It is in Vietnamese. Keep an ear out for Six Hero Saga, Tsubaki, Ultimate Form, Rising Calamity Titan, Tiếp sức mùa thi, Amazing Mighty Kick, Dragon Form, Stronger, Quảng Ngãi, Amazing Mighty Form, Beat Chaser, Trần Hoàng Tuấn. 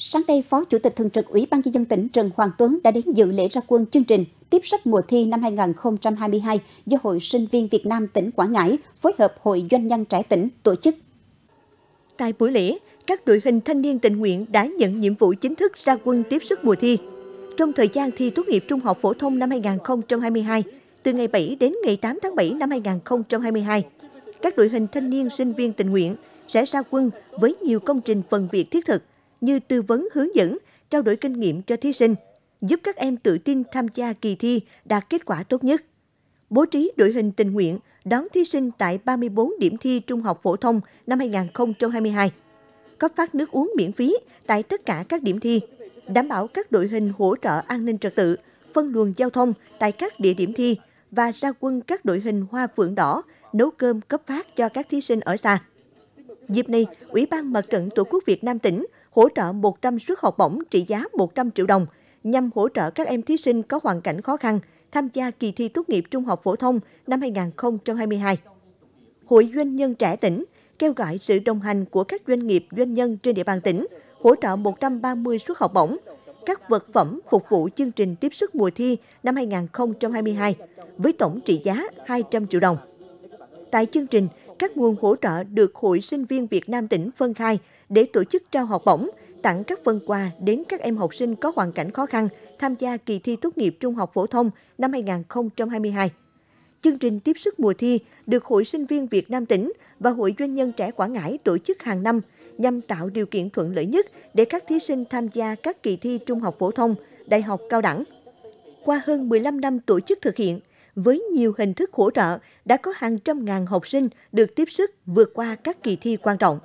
Sáng nay, Phó Chủ tịch Thường trực Ủy ban Nhân dân tỉnh Trần Hoàng Tuấn đã đến dự lễ ra quân chương trình Tiếp sức mùa thi năm 2022 do Hội Sinh viên Việt Nam tỉnh Quảng Ngãi phối hợp Hội Doanh nhân trẻ tỉnh tổ chức. Tại buổi lễ, các đội hình thanh niên tình nguyện đã nhận nhiệm vụ chính thức ra quân tiếp sức mùa thi. Trong thời gian thi tốt nghiệp trung học phổ thông năm 2022, từ ngày 7 đến ngày 8 tháng 7 năm 2022, các đội hình thanh niên sinh viên tình nguyện sẽ ra quân với nhiều công trình phần việc thiết thực như tư vấn hướng dẫn, trao đổi kinh nghiệm cho thí sinh, giúp các em tự tin tham gia kỳ thi đạt kết quả tốt nhất. Bố trí đội hình tình nguyện đón thí sinh tại 34 điểm thi trung học phổ thông năm 2022, cấp phát nước uống miễn phí tại tất cả các điểm thi, đảm bảo các đội hình hỗ trợ an ninh trật tự, phân luồng giao thông tại các địa điểm thi và ra quân các đội hình hoa phượng đỏ, nấu cơm cấp phát cho các thí sinh ở xa. Dịp này, Ủy ban Mặt trận Tổ quốc Việt Nam tỉnh hỗ trợ 100 suất học bổng trị giá 100 triệu đồng nhằm hỗ trợ các em thí sinh có hoàn cảnh khó khăn tham gia kỳ thi tốt nghiệp trung học phổ thông năm 2022. Hội Doanh nhân trẻ tỉnh kêu gọi sự đồng hành của các doanh nghiệp doanh nhân trên địa bàn tỉnh hỗ trợ 130 suất học bổng, các vật phẩm phục vụ chương trình tiếp sức mùa thi năm 2022 với tổng trị giá 200 triệu đồng. Tại chương trình, các nguồn hỗ trợ được Hội Sinh viên Việt Nam tỉnh phân khai để tổ chức trao học bổng, tặng các phần quà đến các em học sinh có hoàn cảnh khó khăn tham gia kỳ thi tốt nghiệp trung học phổ thông năm 2022. Chương trình tiếp sức mùa thi được Hội Sinh viên Việt Nam tỉnh và Hội Doanh nhân trẻ Quảng Ngãi tổ chức hàng năm nhằm tạo điều kiện thuận lợi nhất để các thí sinh tham gia các kỳ thi trung học phổ thông, đại học cao đẳng. Qua hơn 15 năm tổ chức thực hiện, với nhiều hình thức hỗ trợ, đã có hàng trăm ngàn học sinh được tiếp sức vượt qua các kỳ thi quan trọng.